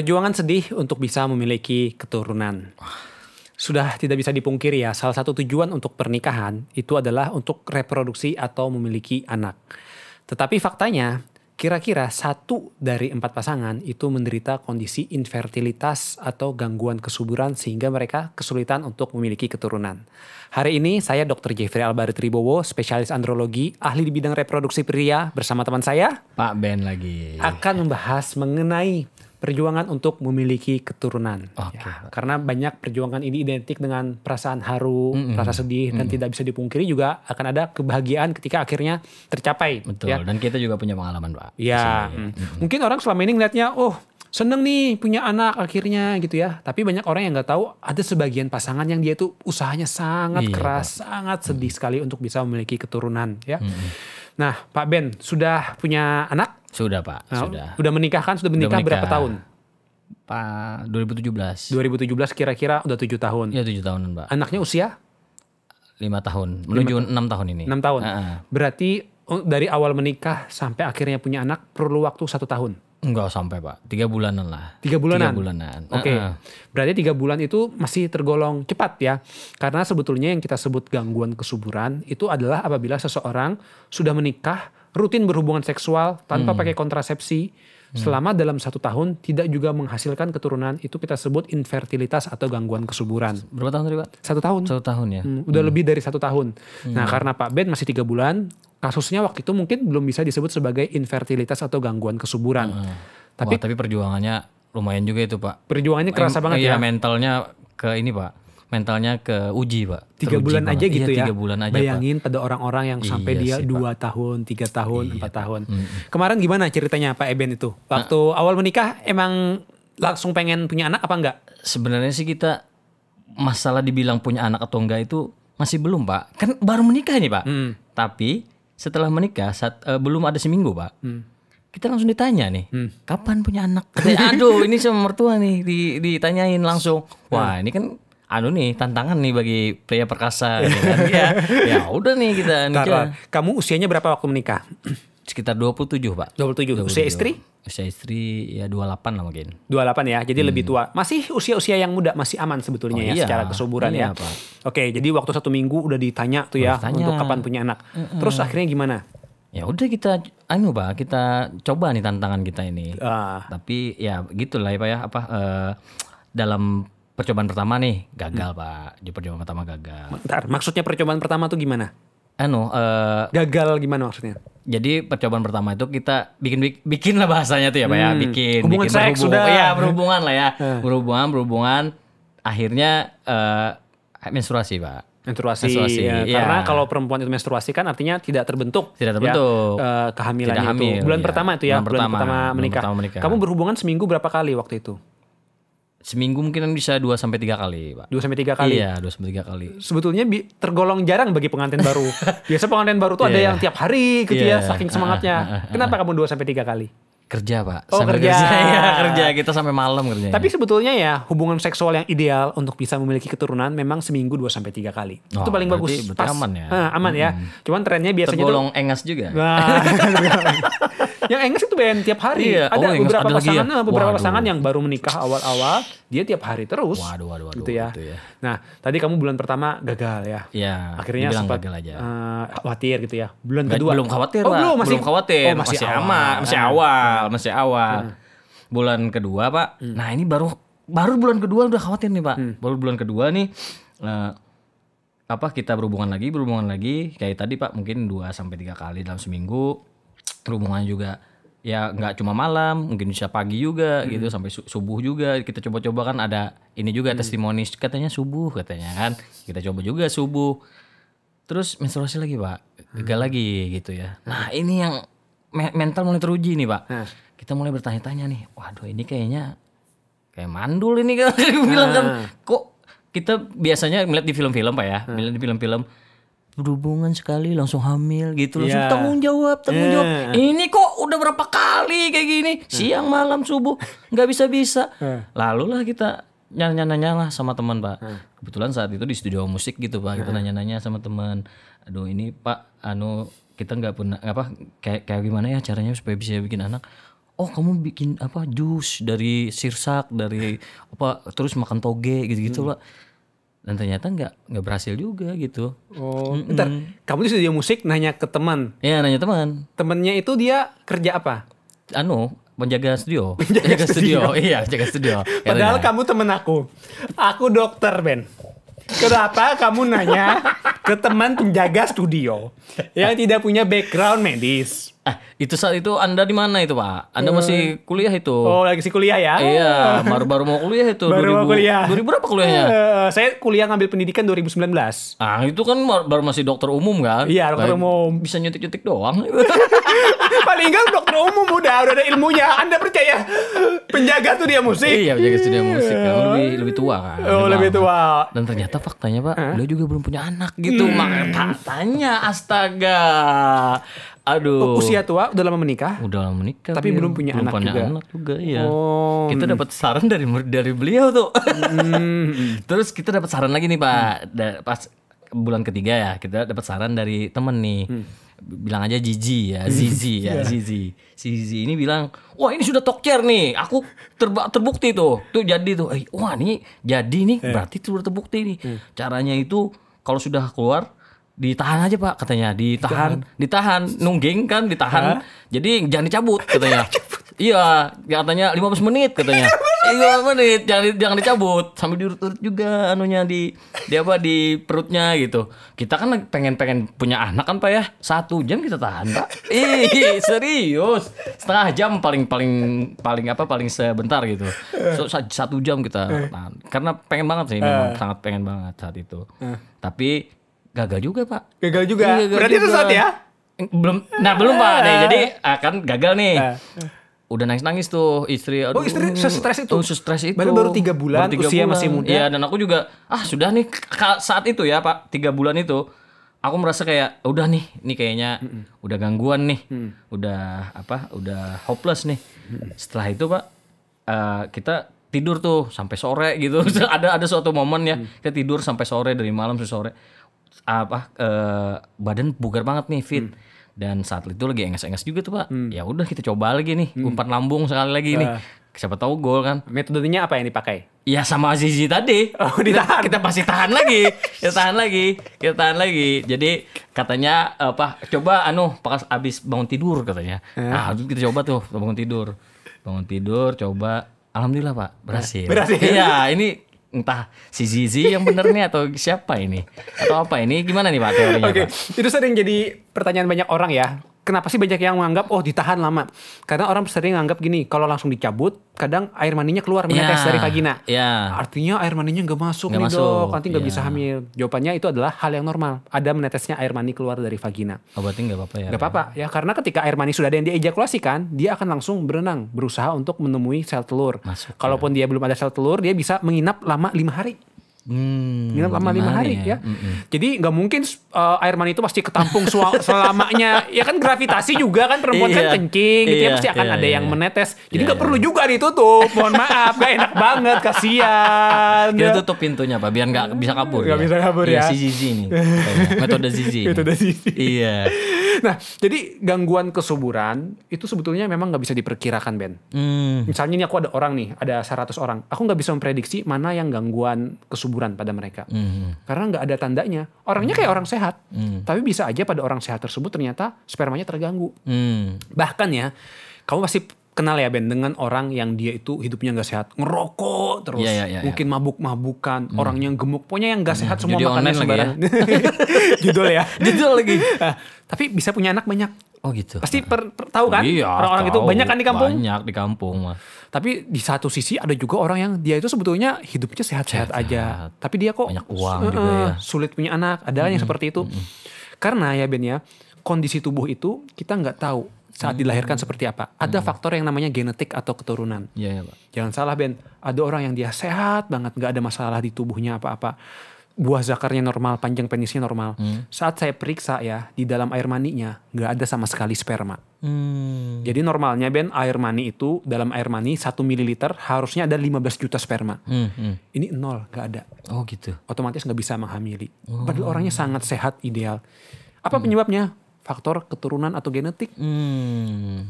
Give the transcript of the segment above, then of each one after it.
Perjuangan sedih untuk bisa memiliki keturunan. Sudah tidak bisa dipungkiri ya, salah satu tujuan untuk pernikahan itu adalah untuk reproduksi atau memiliki anak. Tetapi faktanya, kira-kira 1 dari 4 pasangan itu menderita kondisi infertilitas atau gangguan kesuburan sehingga mereka kesulitan untuk memiliki keturunan. Hari ini saya Dr. Jefry Albari Tribowo, spesialis andrologi, ahli di bidang reproduksi pria bersama teman saya, Pak Ben lagi. Akan membahas mengenai perjuangan untuk memiliki keturunan. Ya, karena banyak perjuangan ini identik dengan perasaan haru, rasa sedih, dan tidak bisa dipungkiri juga akan ada kebahagiaan ketika akhirnya tercapai. Betul, ya. Dan kita juga punya pengalaman, Pak. Ya, mungkin orang selama ini ngeliatnya, oh seneng nih punya anak akhirnya gitu ya. Tapi banyak orang yang nggak tahu ada sebagian pasangan yang dia itu usahanya sangat keras, sangat sedih sekali untuk bisa memiliki keturunan. Ya. Nah, Pak Ben sudah punya anak? Sudah, Pak. Nah, sudah. Sudah menikah berapa tahun? Pak, 2017. 2017 kira-kira udah 7 tahun. Ya, 7 tahunan, Pak. Anaknya usia? 5 tahun. Menuju 6 tahun ini. 6 tahun. Berarti dari awal menikah sampai akhirnya punya anak perlu waktu 1 tahun. Enggak sampai, Pak. 3 bulanan lah. 3 bulanan? 3 bulanan. Oke. Berarti 3 bulan itu masih tergolong cepat ya. Karena sebetulnya yang kita sebut gangguan kesuburan itu adalah apabila seseorang sudah menikah, rutin berhubungan seksual tanpa pakai kontrasepsi selama dalam 1 tahun tidak juga menghasilkan keturunan, itu kita sebut infertilitas atau gangguan kesuburan. Berapa tahun tadi, Pak? 1 tahun. 1 tahun ya? Udah lebih dari 1 tahun. Nah, karena Pak Ben masih 3 bulan, kasusnya waktu itu mungkin belum bisa disebut sebagai infertilitas atau gangguan kesuburan. Tapi, wah, tapi perjuangannya lumayan juga itu, Pak. Perjuangannya kerasa banget ya. Mentalnya ke ini, Pak. Mentalnya ke uji, Pak. 3 bulan aja gitu ya. 3 bulan aja, bayangin Pak, pada orang-orang yang sampai dia 2 tahun, 3 tahun, 4 tahun. Kemarin gimana ceritanya Pak Eben itu? Waktu awal menikah emang langsung pengen punya anak apa enggak? Sebenarnya sih kita masalah dibilang punya anak atau enggak itu masih belum, Pak. Kan baru menikah nih, Pak. Tapi setelah menikah belum ada seminggu, Pak, kita langsung ditanya nih, kapan punya anak? Aduh, ini sama mertua nih ditanyain langsung. Wah, ini kan tantangan nih bagi pria perkasa. Ya udah nih kita nikah. Kamu usianya berapa waktu menikah? Sekitar 27, Pak. 27. Usia istri? Usia istri ya 28 lah mungkin. 28 ya, jadi lebih tua. Masih usia-usia yang muda, masih aman sebetulnya ya secara kesuburan ya. Pak. Oke, jadi waktu 1 minggu udah ditanya tuh ya untuk kapan punya anak. Terus akhirnya gimana? Ya udah kita Pak, kita coba nih tantangan kita ini. Tapi ya gitulah ya, Pak ya, dalam percobaan pertama nih gagal, Pak. Percobaan pertama gagal. Bentar, maksudnya percobaan pertama tuh gimana? Gagal gimana maksudnya? Jadi percobaan pertama itu kita bikin lah bahasanya tuh ya, Pak ya, berhubungan lah ya, berhubungan. Akhirnya menstruasi, Pak. Menstruasi ya, karena kalau perempuan itu menstruasi kan artinya tidak terbentuk ya, kehamilannya itu. Bulan pertama itu ya, bulan pertama menikah. Kamu berhubungan seminggu berapa kali waktu itu? Seminggu mungkin bisa 2-3 kali, Pak. 2-3 kali? Iya, 2-3 kali. Sebetulnya tergolong jarang bagi pengantin baru. Biasa pengantin baru tuh ada yang tiap hari gitu ya, saking semangatnya. Kenapa kamu 2-3 kali? Kerja, Pak. Oh, kerja. Kita sampai malam kerjanya. Tapi sebetulnya ya, hubungan seksual yang ideal untuk bisa memiliki keturunan memang seminggu 2-3 kali. Oh, itu paling bagus. Pas. Aman ya. Aman ya. Cuman trennya biasanya tergolong engas juga. Yang engas itu bayangin tiap hari. Ada beberapa pasangan yang baru menikah awal-awal, dia tiap hari terus. Waduh, gitu ya. Nah, tadi kamu bulan pertama gagal ya. Iya. Akhirnya sempat khawatir gitu ya. Bulan kedua belum khawatir, Pak. Belum khawatir. Masih aman, masih awal. Masih awal. Bulan kedua, Pak. Nah, ini baru bulan kedua udah khawatir nih, Pak. Baru bulan kedua nih kita berhubungan lagi kayak tadi, Pak, mungkin 2-3 kali dalam seminggu. Berhubungan juga ya, nggak cuma malam, mungkin bisa pagi juga gitu, sampai subuh juga kita coba-coba. Kan ada ini juga testimoni, katanya subuh, katanya kan kita coba juga subuh. Terus menstruasi lagi, Pak, gagal lagi gitu ya. Nah, ini yang mental mulai teruji nih, Pak. Kita mulai bertanya-tanya nih, waduh, ini kayak mandul ini kan. Bilang kan, kok kita biasanya melihat di film-film, Pak ya, melihat di film-film berhubungan sekali langsung hamil gitu, langsung tanggung jawab. Ini kok udah berapa kali kayak gini, siang malam subuh, nggak bisa-bisa. Lalu lah kita nanya-nanya lah sama teman, Pak. Kebetulan saat itu di studio musik gitu, Pak. Kita nanya-nanya sama teman, aduh ini, Pak, kita nggak pernah kayak gimana ya caranya supaya bisa bikin anak. oh kamu bikin apa jus dari sirsak, dari apa, terus makan toge gitu-gitu lah. Dan ternyata nggak berhasil juga gitu. Oh, bentar. Kamu tuh studio musik, nanya ke teman. Iya, nanya teman. Temennya itu dia kerja apa? Anu, penjaga studio. Penjaga studio. Iya, penjaga studio. Padahal kamu temen aku. Aku dokter, Ben. Kenapa kamu nanya ke teman penjaga studio yang tidak punya background medis? Itu saat itu Anda di mana itu, Pak? Anda masih kuliah itu. Oh, lagi sih kuliah ya? Iya, baru-baru mau kuliah itu. Baru 2000, mau kuliah. 2000 berapa kuliahnya? Saya kuliah ngambil pendidikan 2019. Ah, itu kan baru masih dokter umum kan? Iya, dokter umum. Bisa nyuntik-nyuntik doang. Paling enggak dokter umum udah ada ilmunya. Anda percaya penjaga studio musik? Iya, penjaga studio musik. Lebih tua kan? Oh, lebih tua. Dan ternyata faktanya, Pak, beliau juga belum punya anak gitu. Makanya tanya, astaga. Aduh. Usia tua, udah lama menikah? Udah lama menikah. Tapi belum punya anak juga. Iya. Oh. Kita dapat saran dari beliau tuh. Terus kita dapat saran lagi nih, Pak. Pas bulan ketiga ya, kita dapat saran dari temen nih. Bilang aja Zizi ya, Zizi ya, Zizi. Zizi ini bilang, wah ini sudah talk chair nih. Aku terbukti tuh. Tuh jadi tuh. Wah ini jadi nih, berarti sudah terbukti nih. Caranya itu kalau sudah keluar ditahan aja, Pak, katanya. Ditahan, nungging kan ditahan. Jadi jangan dicabut katanya. Iya, katanya 15 menit katanya. 15 menit jangan dicabut, sambil diurut-urut juga anunya di perutnya gitu. Kita kan pengen punya anak kan, Pak ya. 1 jam kita tahan, Pak. Ih, serius. Setengah jam paling sebentar gitu. So, 1 jam kita tahan. Karena pengen banget sih, memang sangat pengen banget saat itu. Tapi gagal juga, Pak. Gagal juga. Gagal berarti itu saat ya? Belum Pak. Nih, jadi akan gagal nih. Udah nangis tuh istri. Aduh, oh, istri stres itu. Stres itu. Baru 3 bulan, usia masih muda. Iya, dan aku juga sudah nih saat itu ya, Pak. 3 bulan itu aku merasa kayak udah nih kayaknya udah gangguan nih. Udah hopeless nih. Setelah itu, Pak, kita tidur tuh sampai sore gitu. Ada suatu momen ya, kita tidur sampai sore, dari malam sampai sore. Badan bugar banget nih, fit. Dan saat itu lagi enges-enges juga tuh, Pak. Ya udah kita coba lagi nih, umpan lambung sekali lagi nih. Siapa tahu gol kan. Metodenya apa yang dipakai? Ya sama Zizi tadi. Oh, ditahan. Kita pasti tahan lagi. Kita tahan lagi. Jadi katanya coba abis bangun tidur katanya. Nah, kita coba tuh bangun tidur coba. Alhamdulillah, Pak, berhasil. Iya, ini entah si Zizi yang bener nih atau siapa ini atau apa ini, gimana nih, Pak, teorinya? Oke, itu sering jadi pertanyaan banyak orang ya, kenapa sih banyak yang menganggap ditahan lama? Karena orang sering menganggap gini, kalau langsung dicabut kadang air maninya keluar, menetes dari vagina. Artinya air maninya nggak masuk nih, Dok, nanti nggak bisa hamil. Jawabannya itu adalah hal yang normal, ada menetesnya air mani keluar dari vagina. Berarti nggak apa-apa ya? Nggak apa-apa ya, karena ketika air mani sudah ada yang diejakulasikan, dia akan langsung berenang berusaha untuk menemui sel telur. Kalaupun dia belum ada sel telur, dia bisa menginap lama 5 hari. Nginap lama 5 hari ya. Jadi nggak mungkin air mani itu pasti ketampung selamanya. Ya kan, gravitasi juga kan, perempuan kan kencing gitu ya, pasti akan ada yang menetes. Jadi nggak perlu juga ditutup. Mohon maaf, nggak enak banget, kasihan. Kita tutup pintunya, Pak, biar nggak bisa kabur. Nggak bisa kabur ya. Si Zizi nih, metode Zizi. Iya. Nah, jadi gangguan kesuburan itu sebetulnya memang nggak bisa diperkirakan, Ben. Misalnya ini aku ada orang nih, ada 100 orang. Aku nggak bisa memprediksi mana yang gangguan kesuburan pada mereka. Karena nggak ada tandanya. Orangnya kayak orang sehat. Tapi bisa aja pada orang sehat tersebut ternyata spermanya terganggu. Bahkan ya, kamu pasti kenal ya, Ben, dengan orang yang dia itu hidupnya nggak sehat. Ngerokok terus. Mungkin mabuk-mabukan. Orangnya gemuk. Pokoknya yang nggak sehat, semua makannya sembarangan. Judul lagi. Tapi bisa punya anak banyak. Oh gitu. Pasti tahu kan? Orang-orang itu banyak kan di kampung? Banyak di kampung. Tapi di satu sisi ada juga orang yang dia itu sebetulnya hidupnya sehat-sehat aja. Tapi dia kok banyak uang juga ya. Sulit punya anak. Ada yang seperti itu. Karena ya, Ben ya, kondisi tubuh itu kita nggak tahu saat dilahirkan seperti apa. Ada faktor yang namanya genetik atau keturunan. Pak. Jangan salah, Ben. Ada orang yang dia sehat banget, nggak ada masalah di tubuhnya apa-apa. Buah zakarnya normal, panjang penisnya normal. Saat saya periksa ya, di dalam air maninya nggak ada sama sekali sperma. Jadi normalnya, Ben, air mani itu, dalam air mani 1 mililiter harusnya ada 15 juta sperma. Ini 0, nggak ada. Oh gitu. Otomatis nggak bisa menghamili. Padahal orangnya sangat sehat, ideal. Apa penyebabnya? Faktor keturunan atau genetik.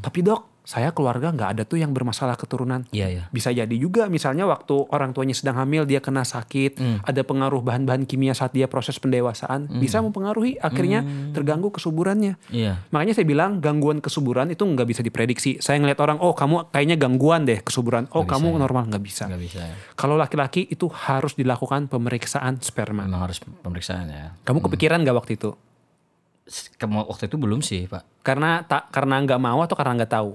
Tapi, Dok, saya keluarga nggak ada tuh yang bermasalah keturunan. Bisa jadi juga misalnya waktu orang tuanya sedang hamil dia kena sakit, ada pengaruh bahan-bahan kimia saat dia proses pendewasaan, bisa mempengaruhi akhirnya terganggu kesuburannya. Makanya saya bilang gangguan kesuburan itu nggak bisa diprediksi. Saya ngeliat orang, oh kamu kayaknya gangguan deh kesuburan, oh gak kamu bisa, normal, nggak bisa. Kalau laki-laki itu harus dilakukan pemeriksaan sperma. Memang harus pemeriksaan ya. Kamu kepikiran nggak waktu itu? Waktu itu belum sih Pak. Karena nggak mau atau karena nggak tahu?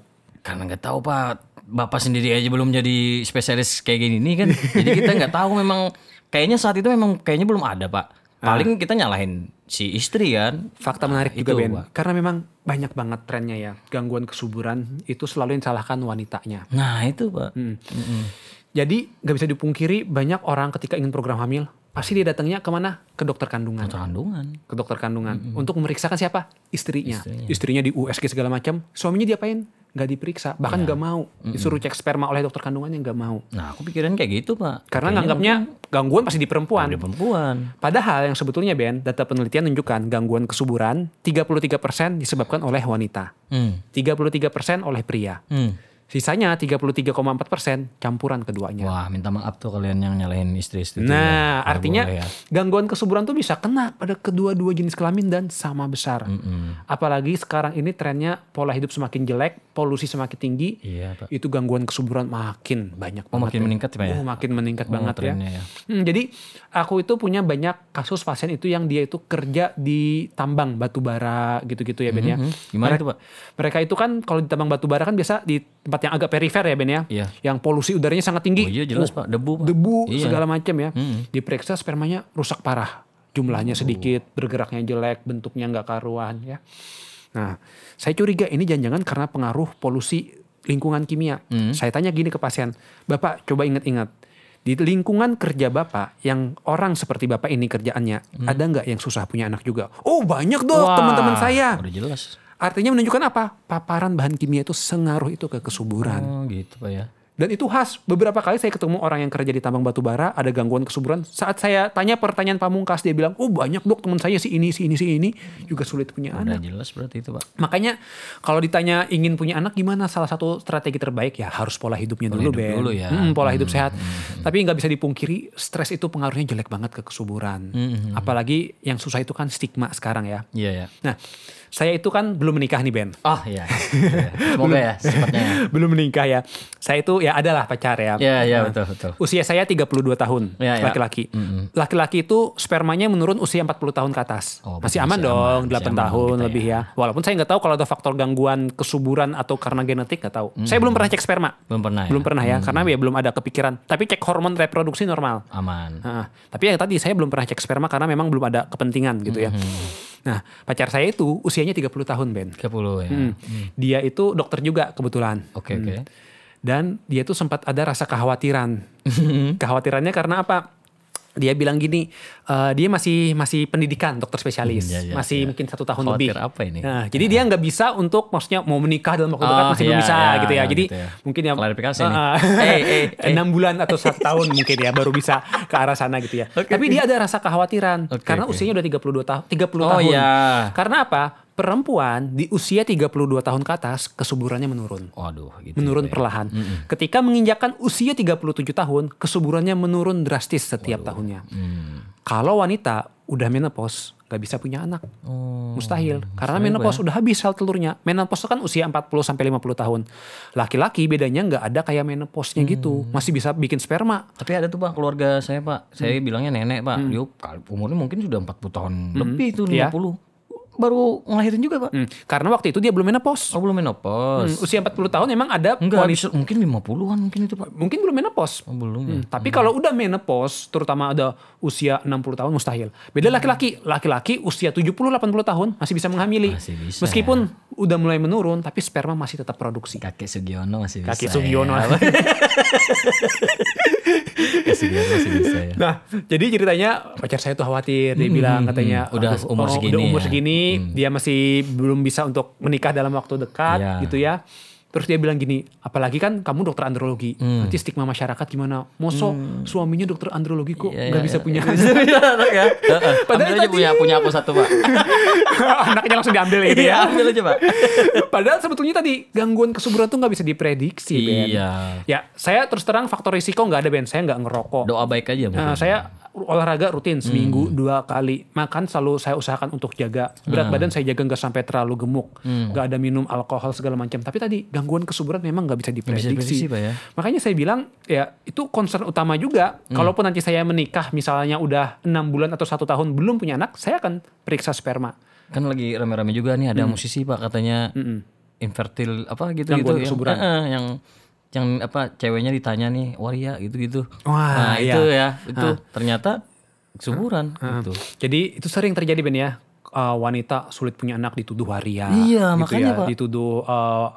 Karena nggak tahu Pak, bapak sendiri aja belum jadi spesialis kayak gini nih kan, jadi kita nggak tahu memang, kayaknya saat itu memang kayaknya belum ada Pak. Paling kita nyalahin si istri kan. Fakta menarik juga Ben, Pak. Karena memang banyak banget trennya ya, gangguan kesuburan itu selalu yang salahkan wanitanya. Nah itu Pak. Jadi nggak bisa dipungkiri banyak orang ketika ingin program hamil, pasti dia datangnya kemana? Ke dokter kandungan. Dokter kandungan. Ke dokter kandungan. Untuk memeriksakan siapa? Istrinya. Istrinya di USG segala macam. Suaminya diapain? Gak diperiksa. Bahkan gak mau. Disuruh cek sperma oleh dokter kandungannya gak mau. Nah aku pikiran kayak gitu Pak. Karena nganggapnya gangguan pasti di perempuan. Padahal yang sebetulnya Ben, data penelitian menunjukkan gangguan kesuburan 33% disebabkan oleh wanita. 33% oleh pria. Sisanya 33,4% campuran keduanya. Wah, minta maaf tuh kalian yang nyalahin istri-istri. Nah, artinya gangguan kesuburan tuh bisa kena pada kedua-dua jenis kelamin dan sama besar. Apalagi sekarang ini trennya pola hidup semakin jelek, polusi semakin tinggi. Iya, Pak. Itu gangguan kesuburan makin banyak. Makin meningkat ya. Makin meningkat banget ya. Jadi aku itu punya banyak kasus pasien itu yang dia itu kerja di tambang batu bara gitu-gitu ya Ben ya. Gimana tuh Pak? Mereka itu kan kalau di tambang batu bara kan biasa di tempat yang agak perifer ya Ben ya, yang polusi udaranya sangat tinggi. Iya jelas Pak, debu Pak. Segala macam ya. Diperiksa spermanya rusak parah, jumlahnya sedikit, bergeraknya jelek, bentuknya nggak karuan ya. Nah, saya curiga ini jangan-jangan karena pengaruh polusi lingkungan kimia. Saya tanya gini ke pasien, Bapak coba ingat-ingat di lingkungan kerja Bapak yang orang seperti Bapak ini kerjaannya, ada nggak yang susah punya anak juga? Oh banyak dong teman-teman saya. Udah jelas. Artinya menunjukkan apa? Paparan bahan kimia itu sengaruh itu ke kesuburan. Gitu Pak ya. Dan itu khas. Beberapa kali saya ketemu orang yang kerja di tambang batu bara ada gangguan kesuburan. Saat saya tanya pertanyaan pamungkas dia bilang, "Oh, banyak dok teman saya si ini juga sulit punya anak." Jelas berarti itu, Pak. Makanya kalau ditanya ingin punya anak gimana salah satu strategi terbaik ya harus pola hidupnya dulu, Ben. Pola hidup sehat. Tapi nggak bisa dipungkiri stres itu pengaruhnya jelek banget ke kesuburan. Apalagi yang susah itu kan stigma sekarang ya. Nah, saya itu kan belum menikah nih Ben. Semoga ya secepatnya. Belum menikah ya. Saya itu ya adalah pacar ya. Betul. Usia saya 32 tahun laki-laki. Laki-laki itu spermanya menurun usia 40 tahun ke atas. Masih aman dong 8 tahun lebih ya. Walaupun saya nggak tahu kalau ada faktor gangguan kesuburan atau karena genetik nggak tahu. Saya belum pernah cek sperma. Belum pernah ya. Karena ya belum ada kepikiran. Tapi cek hormon reproduksi normal. Aman. Tapi yang tadi saya belum pernah cek sperma karena memang belum ada kepentingan gitu ya. Nah, pacar saya itu usianya 30 tahun, Ben. 30 ya. Dia itu dokter juga kebetulan. Oke. Dan dia tuh sempat ada rasa kekhawatiran. Kekhawatirannya karena apa? Dia bilang gini, dia masih pendidikan dokter spesialis. Masih mungkin 1 tahun lebih. Khawatir apa ini? Nah, jadi dia nggak bisa untuk maksudnya mau menikah dalam waktu dekat masih belum bisa gitu ya. Jadi mungkin ya klarifikasi nih. 6 bulan atau 1 tahun mungkin ya baru bisa ke arah sana gitu ya. Tapi dia ada rasa kekhawatiran karena usianya udah 30 tahun. Karena apa? Perempuan di usia 32 tahun ke atas kesuburannya menurun. Gitu menurun ya. Perlahan. Ketika menginjakkan usia 37 tahun, kesuburannya menurun drastis setiap tahunnya. Kalau wanita udah menopause gak bisa punya anak. Mustahil. Karena menopause udah habis sel telurnya. Menopause kan usia 40-50 tahun. Laki-laki bedanya gak ada kayak menopausenya gitu. Masih bisa bikin sperma. Tapi ada tuh Pak keluarga saya Pak. Saya bilangnya nenek Pak. Dia umurnya mungkin sudah 40 tahun lebih itu 50. Baru ngelahirin juga Pak. Karena waktu itu dia belum menopause. Belum menopause. Usia 40 tahun emang ada. Mungkin 50-an mungkin itu Pak. Mungkin belum menopause. Tapi kalau udah menopause, terutama ada usia 60 tahun mustahil. Beda laki-laki. Laki-laki usia 70-80 tahun masih bisa menghamili. Masih bisa. Meskipun udah mulai menurun, tapi sperma masih tetap produksi. Kakek Sugiono masih bisa. Kakek Sugiono. Nah, jadi ceritanya pacar saya tuh khawatir. Dia bilang katanya udah umur segini. Dia masih belum bisa untuk menikah dalam waktu dekat gitu ya. Terus dia bilang gini, apalagi kan kamu dokter andrologi, nanti stigma masyarakat gimana? Moso suaminya dokter andrologi kok nggak bisa punya anak ya? Padahal aja punya aku satu pak. Anaknya langsung diambil ya. Iya, ambil aja pak. Padahal sebetulnya tadi gangguan kesuburan tuh nggak bisa diprediksi. Iya. Ben. Ya, saya terus terang faktor risiko nggak ada Ben. Saya nggak ngerokok. Doa baik aja. Saya olahraga rutin seminggu 2 kali, makan selalu saya usahakan untuk jaga berat badan, saya jaga nggak sampai terlalu gemuk, nggak ada minum alkohol segala macam. Tapi tadi gangguan kesuburan memang nggak bisa diprediksi, Pak, ya. Makanya saya bilang ya itu concern utama juga. Kalaupun nanti saya menikah misalnya udah 6 bulan atau 1 tahun belum punya anak, saya akan periksa sperma. Kan lagi rame-rame juga nih ada musisi Pak katanya infertil apa gitu gangguan kesuburan yang apa ceweknya ditanya nih waria gitu-gitu. Wah, nah, iya. Itu ya, itu ternyata kesuburan gitu. Jadi itu sering terjadi Ben ya. Wanita sulit punya anak dituduh waria, iya, gitu makanya, ya, Pak. Dituduh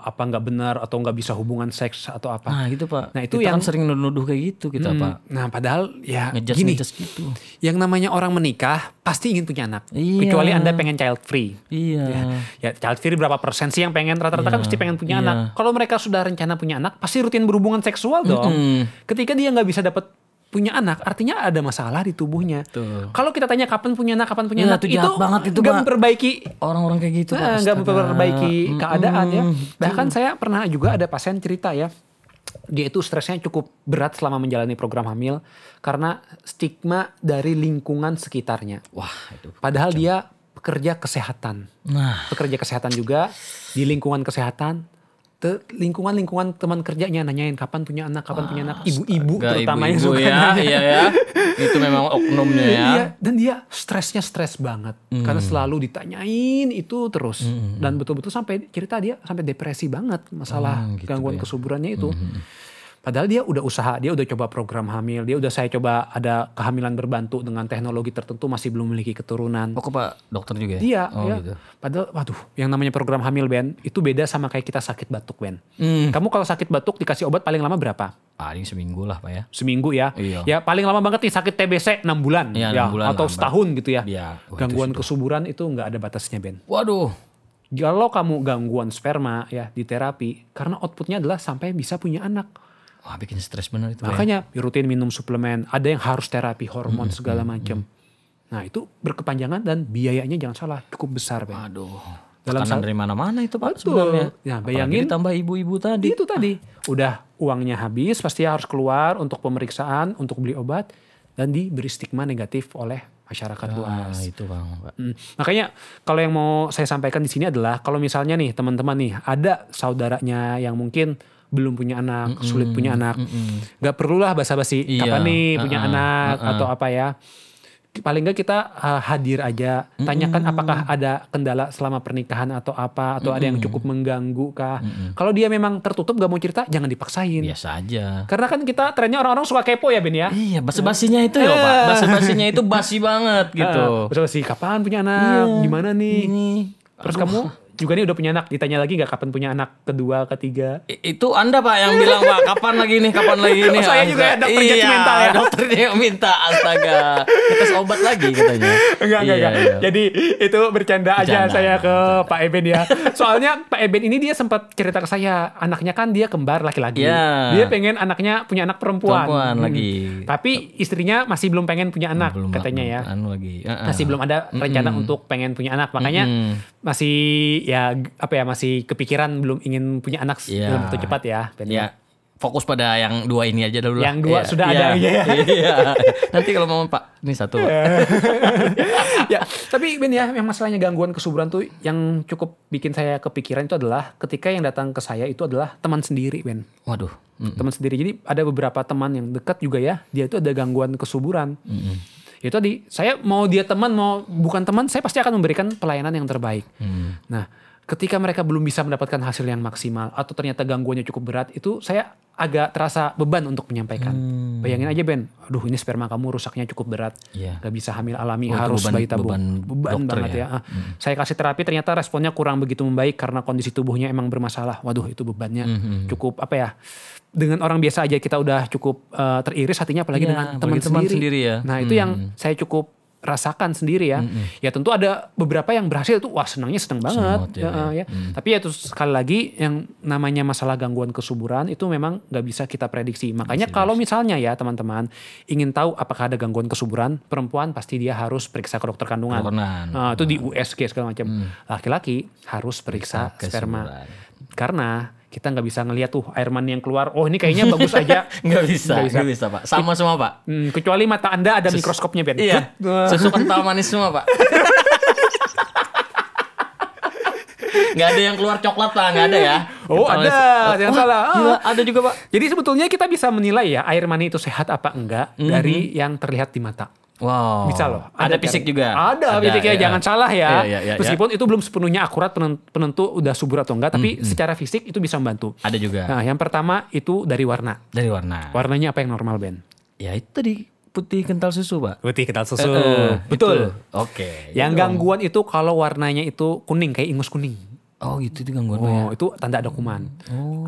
apa nggak benar atau nggak bisa hubungan seks atau apa. Nah gitu Pak. Nah itu kita yang kan sering nuduh kayak gitu kita Pak. Nah padahal ya ngejas, gini, ngejas gitu. Yang namanya orang menikah pasti ingin punya anak, iya. Kecuali Anda pengen child free. Iya. Ya child free berapa persen sih yang pengen, rata-rata iya, kan pasti pengen punya iya, anak. Kalau mereka sudah rencana punya anak, pasti rutin berhubungan seksual dong. Ketika dia nggak bisa dapat punya anak, artinya ada masalah di tubuhnya. Kalau kita tanya kapan punya ya, anak, itu banget itu gak memperbaiki orang-orang kayak gitu, nah, gak memperbaiki keadaan ya. Bahkan saya pernah juga ada pasien cerita ya, dia itu stresnya cukup berat selama menjalani program hamil karena stigma dari lingkungan sekitarnya. Wah, itu padahal dia pekerja kesehatan, pekerja kesehatan juga di lingkungan kesehatan. Lingkungan teman kerjanya nanyain kapan punya anak, kapan punya anak, ibu-ibu terutama yang suka nanya. Iya. Itu memang oknumnya ya. Iya, dan dia stresnya stres banget karena selalu ditanyain itu terus dan betul-betul sampai cerita dia sampai depresi banget masalah gitu gangguan kesuburannya itu. Padahal dia udah usaha, dia udah coba program hamil, dia udah saya coba ada kehamilan berbantu dengan teknologi tertentu, masih belum memiliki keturunan. Oh, kok Pak dokter juga ya? Iya, iya. Gitu. Padahal waduh, yang namanya program hamil Ben, itu beda sama kayak kita sakit batuk Ben. Kamu kalau sakit batuk dikasih obat paling lama berapa? Paling seminggu lah Pak ya. Seminggu ya. Iya. Ya paling lama banget nih sakit TBC 6 bulan, ya, 6 bulan atau setahun gitu ya. Ya. Wah, gangguan itu kesuburan itu nggak ada batasnya Ben. Waduh. Kalau kamu gangguan sperma ya di terapi, karena outputnya adalah sampai bisa punya anak. Wah, bikin stres benar itu. Makanya ya, rutin minum suplemen, ada yang harus terapi hormon segala macam. Nah, itu berkepanjangan dan biayanya jangan salah cukup besar, Ben. Aduh. Dalam dari mana-mana itu Pak sebenarnya. Ya, bayangin ditambah ibu-ibu tadi. Itu tadi. Udah uangnya habis, pasti harus keluar untuk pemeriksaan, untuk beli obat dan diberi stigma negatif oleh masyarakat luas. Itu Pak. Makanya kalau yang mau saya sampaikan di sini adalah kalau misalnya nih teman-teman nih ada saudaranya yang mungkin belum punya anak, sulit punya anak, gak perlulah basa-basi kapan nih punya anak atau apa ya. Paling gak kita hadir aja, tanyakan apakah ada kendala selama pernikahan atau apa, atau ada yang cukup mengganggu kah. Kalau dia memang tertutup gak mau cerita, jangan dipaksain, biasa aja. Karena kan kita trennya orang-orang suka kepo ya Ben ya. Iya, basa-basinya itu ya Pak, basa-basinya itu basi banget gitu. Basa-basi kapan punya anak, gimana nih, terus kamu juga nih udah punya anak, ditanya lagi nggak kapan punya anak kedua, ketiga. Itu Anda Pak yang bilang Pak, kapan lagi nih, kapan lagi nih. Saya juga ya dokter minta ya. Dokternya minta, astaga. Ketes obat lagi katanya. Enggak. Jadi itu bercanda aja saya ke Pak Eben ya. Soalnya Pak Eben ini dia sempat cerita ke saya, anaknya kan dia kembar laki-laki. Yeah. Dia pengen anaknya punya anak perempuan lagi. Tapi istrinya masih belum pengen punya anak katanya ya. Masih belum ada rencana untuk pengen punya anak. Makanya masih ya apa ya, masih kepikiran belum ingin punya anak dalam waktu cepat ya Ben. Fokus pada yang 2 ini aja dulu. Yang 2 sudah ada ya. Nanti kalau mau Pak, ini 1. Ya, tapi Ben ya, yang masalahnya gangguan kesuburan tuh yang cukup bikin saya kepikiran itu adalah ketika yang datang ke saya itu adalah teman sendiri Ben. Waduh. Teman sendiri. Jadi ada beberapa teman yang dekat juga ya, dia itu ada gangguan kesuburan. Itu tadi, saya mau dia teman mau bukan teman, saya pasti akan memberikan pelayanan yang terbaik. Nah, ketika mereka belum bisa mendapatkan hasil yang maksimal atau ternyata gangguannya cukup berat, itu saya agak terasa beban untuk menyampaikan. Bayangin aja Ben, aduh ini sperma kamu rusaknya cukup berat, gak bisa hamil alami, harus bayi tabung. Beban banget ya. Saya kasih terapi ternyata responnya kurang begitu membaik karena kondisi tubuhnya emang bermasalah. Waduh, itu bebannya cukup apa ya, dengan orang biasa aja kita udah cukup teriris hatinya, apalagi dengan teman sendiri. Nah itu yang saya cukup rasakan sendiri ya. Ya tentu ada beberapa yang berhasil itu wah seneng banget. Tapi ya terus sekali lagi yang namanya masalah gangguan kesuburan itu memang nggak bisa kita prediksi. Makanya kalau misalnya ya teman-teman ingin tahu apakah ada gangguan kesuburan perempuan pasti dia harus periksa ke dokter kandungan. Itu di USG segala macam. Laki-laki harus periksa sperma. Karena kita nggak bisa ngelihat tuh air mani yang keluar. Oh ini kayaknya bagus aja. Nggak bisa Pak. Sama semua Pak. Kecuali mata Anda ada mikroskopnya Ben. Iya. Susu kental manis semua Pak. Nggak ada yang keluar coklat Pak. Nggak ada ya. Oh ada. Yang salah. Ada juga Pak. Jadi sebetulnya kita bisa menilai ya air mani itu sehat apa enggak dari yang terlihat di mata. Wow, bisa loh. Ada fisik juga. Ada fisiknya, jangan salah ya. Meskipun itu belum sepenuhnya akurat penentu udah subur atau enggak, tapi secara fisik itu bisa membantu. Ada juga. Nah, yang pertama itu dari warna. Warnanya apa yang normal Ben? Ya itu tadi putih kental susu Pak. Putih kental susu. Betul. Oke. Yang gangguan itu kalau warnanya itu kuning kayak ingus kuning. Oh gitu itu gangguan. Oh itu tanda ada kuman.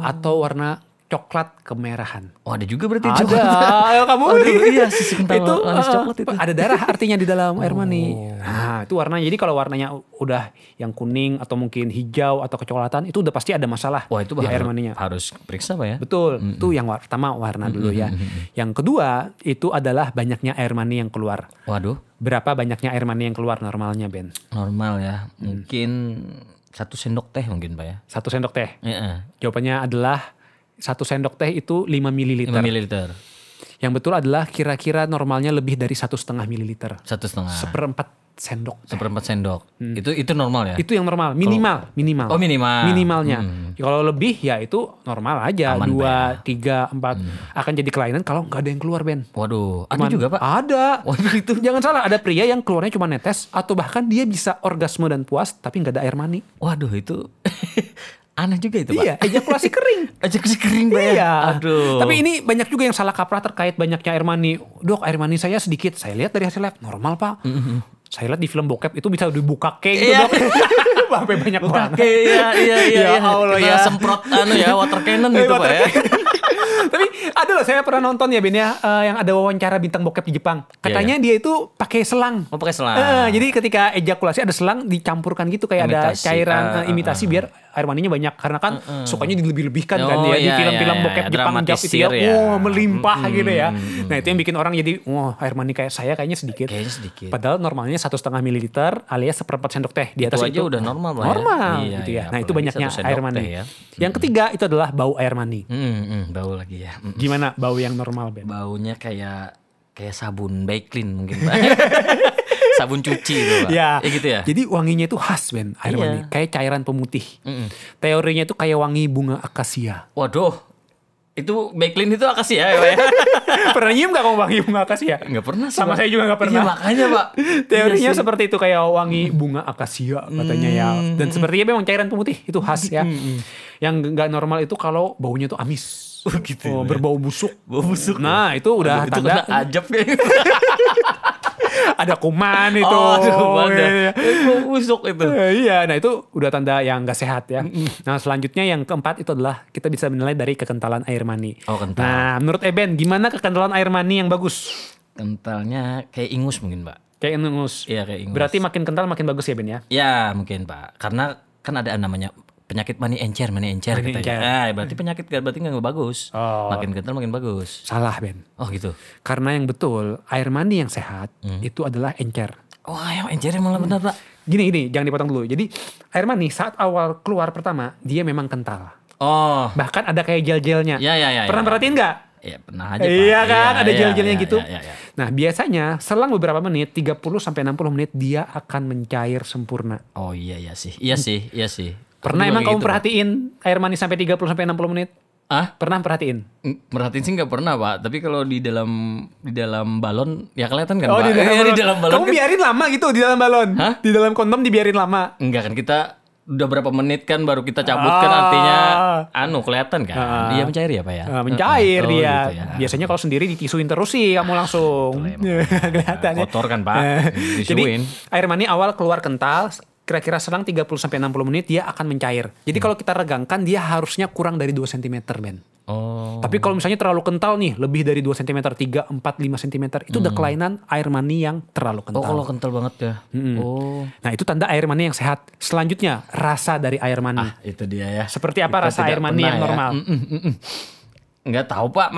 Atau warna coklat kemerahan. Oh ada juga berarti ada. Coklat. Ada. Kamu iya sisi kental manis coklat itu. Ada darah artinya di dalam air mani. Nah itu warnanya. Jadi kalau warnanya udah yang kuning atau mungkin hijau atau kecoklatan itu udah pasti ada masalah. Wah itu air maninya. Harus periksa Pak ya. Betul. Itu yang pertama warna dulu ya. Yang kedua itu adalah banyaknya air mani yang keluar. Waduh. Berapa banyaknya air mani yang keluar normalnya Ben? Normal ya. Mungkin 1 sendok teh mungkin Pak ya. 1 sendok teh. Jawabannya adalah 1 sendok teh itu 5 ml. 5 ml. Yang betul adalah kira-kira normalnya lebih dari 1,5 ml. 1,5. 1/4 sendok. 1/4 sendok. Itu normal ya? Itu yang normal. Minimal. Minimal. Oh minimal. Minimalnya. Kalau lebih ya itu normal aja. 2, 3, 4. Akan jadi kelainan kalau nggak ada yang keluar Ben. Waduh. Ada juga Pak? Ada. Waduh itu. Jangan salah. Ada pria yang keluarnya cuma netes. Atau bahkan dia bisa orgasme dan puas. Tapi nggak ada air mani. Waduh itu... Aneh juga itu Pak. Iya, ejakulasi kering. Ejakulasi kering banget. Iya. Aduh. Tapi ini banyak juga yang salah kaprah terkait banyaknya air mani. Dok, air mani saya sedikit. Saya lihat dari hasil lab normal Pak. Saya lihat di film bokep itu bisa dibuka kayak gitu Dok. Sampai banyak banget. Iya. Allah ya. Semprot water cannon gitu Pak ya. Tapi ada loh, saya pernah nonton ya Ben ya, yang ada wawancara bintang bokep di Jepang. Katanya dia itu pakai selang. Oh pakai selang. Jadi ketika ejakulasi ada selang dicampurkan gitu kayak imitasi, ada cairan imitasi biar air maninya banyak. Karena kan sukanya dilebih-lebihkan kan ya di film-film bokep Jepang gitu ya. Wah melimpah gitu ya. Nah itu yang bikin orang jadi wah air mani kayak saya kayaknya sedikit. Kayaknya sedikit. Padahal normalnya 1,5 ml alias 1/4 sendok teh di atas itu. Aja udah normal lah. Normal gitu ya. Nah itu banyaknya air mani. Yang ketiga itu adalah bau air mani. Bau lagi. Iya. Gimana bau yang normal Ben? Baunya kayak sabun Baiklin mungkin Pak. Sabun cuci itu Pak. Ya. Gitu ya. Jadi wanginya itu khas Ben, air mani. Kayak cairan pemutih. Teorinya itu kayak wangi bunga akasia. Waduh. Itu Baiklin itu akasia ya Pak ya? Pernah nyium gak kamu wangi bunga akasia? Gak pernah sih, sama Pak. Saya juga gak pernah. Iya makanya Pak. Teorinya seperti itu kayak wangi bunga akasia katanya ya. Dan sepertinya memang cairan pemutih itu khas ya. Yang gak normal itu kalau baunya tuh amis. Gitu ya. Berbau busuk. Nah itu udah itu tanda ajab kayaknya. Ada kuman itu. Bau busuk itu. Iya, nah itu udah tanda yang gak sehat ya. Nah selanjutnya yang keempat itu adalah kita bisa menilai dari kekentalan air mani. Oh kental. Nah menurut Eben gimana kekentalan air mani yang bagus? Kentalnya kayak ingus mungkin Pak. Kayak ingus. Iya kayak ingus. Berarti makin kental makin bagus ya Ben ya? Ya mungkin Pak. Karena kan ada namanya penyakit mani encer gitu ya. Nah, berarti penyakit berarti nggak bagus. Oh. Makin kental makin bagus. Salah Ben. Oh gitu. Karena yang betul air mani yang sehat itu adalah encer. Wah yang encer malah benar Pak. Gini jangan dipotong dulu. Jadi air mani saat awal keluar pertama dia memang kental. Oh. Bahkan ada kayak gel-gelnya. Ya. Pernah perhatiin nggak? Ya pernah aja Pak. Iya kan ada gel-gelnya gitu. Ya. Nah biasanya selang beberapa menit 30-60 menit dia akan mencair sempurna. Oh iya sih. Pernah emang kamu perhatiin air mani sampai 30-60 menit? Ah, pernah perhatiin? Perhatiin sih nggak pernah Pak, tapi kalau di dalam balon ya kelihatan kan Pak. Di dalam balon. Kamu kan biarin lama gitu di dalam balon? Hah? Di dalam kondom dibiarin lama? Enggak kan kita udah berapa menit kan baru kita cabutkan artinya kelihatan kan? Dia mencair ya Pak ya? Mencair dia. Gitu ya. Biasanya kalau sendiri ditisuin terus sih kamu langsung. Kelihatan ya. Kotor kan Pak? Jadi air mani awal keluar kental. Kira-kira selang 30-60 menit dia akan mencair. Jadi kalau kita regangkan dia harusnya kurang dari 2 cm Ben. Oh. Tapi kalau misalnya terlalu kental nih, lebih dari 2 cm, 3, 4, 5 cm, itu udah kelainan air mani yang terlalu kental. Oh, kalau kental banget ya. Oh. Nah, itu tanda air mani yang sehat. Selanjutnya, rasa dari air mani. Ah, itu dia ya. Seperti apa kita rasa air mani yang normal? Ya. Nggak tahu, Pak.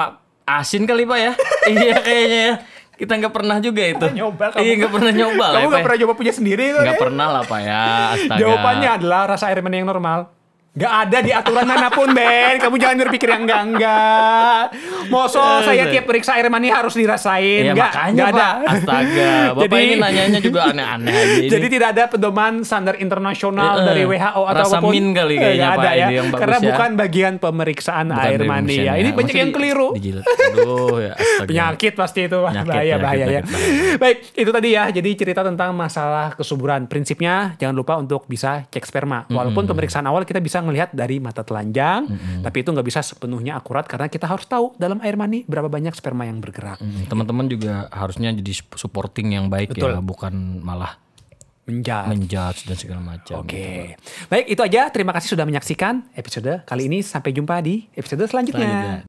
Asin kali, Pak ya? Iya kayaknya ya. Kita nggak pernah juga itu. Nyoba, kamu. Iya nggak pernah nyoba. Kamu nggak pernah coba punya sendiri itu? Nggak pernah lah, Pak ya. Astaga. Jawabannya adalah rasa air mani yang normal. Gak ada di aturan manapun, Ben. Kamu jangan berpikir yang enggak-enggak. Mosok saya tiap periksa air mani harus dirasain. Ya, makanya, Pak. Ada. Astaga, Bapak jadi, ini nanyanya juga aneh-aneh aja ini. Jadi tidak ada pedoman standar internasional dari WHO atau apapun. Rasa min kali kayaknya, Pak. Ada ya. Yang bagus, karena ya. Bukan bagian pemeriksaan bukan air mani ya. Ini banyak yang keliru. Aduh, ya, penyakit pasti itu. Bahaya-bahaya ya. Baik, itu tadi ya. Jadi cerita tentang masalah kesuburan. Prinsipnya jangan lupa untuk bisa cek sperma. Walaupun pemeriksaan awal kita bisa ngelihat dari mata telanjang, tapi itu nggak bisa sepenuhnya akurat karena kita harus tahu dalam air mani berapa banyak sperma yang bergerak. Teman-teman juga harusnya jadi supporting yang baik. Betul. Ya, bukan malah menjudge dan segala macam. Oke, baik itu aja. Terima kasih sudah menyaksikan episode kali ini. Sampai jumpa di episode selanjutnya.